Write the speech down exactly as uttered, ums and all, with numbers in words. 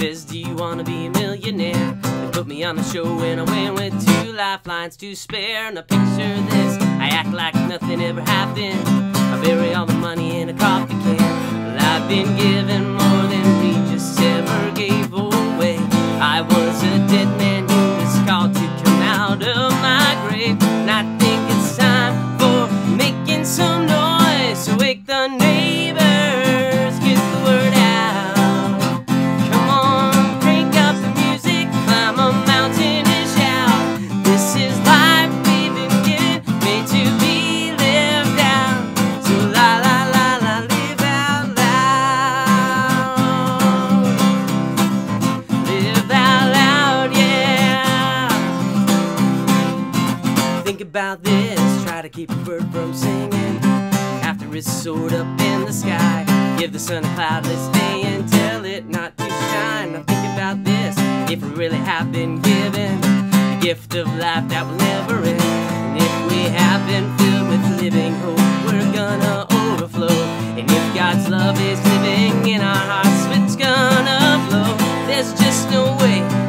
says, do you wanna be a millionaire? They put me on the show and I went with two lifelines to spare. And I picture this, I act like nothing ever happened. I bury all the money in a coffee can. Well, I've been given more than Regis ever gave away. I was a dead man who was called to come out of my grave. And I think it's time for making some noise to wake the neighbors, get the word out. Come on, crank up the music, climb a mountain and shout. This is life we've been given, made to be lived out. So la la la la, live out loud. Live out loud, yeah. Think about this, try to keep a bird from singing. After it's soared up in the sky, give the sun a cloudless day and tell it not to shine. Now think about this, if we really have been given the gift of life that will never end, and if we have been filled with living hope, we're gonna overflow. And if God's love is living in our hearts, it's gonna flow. There's just no way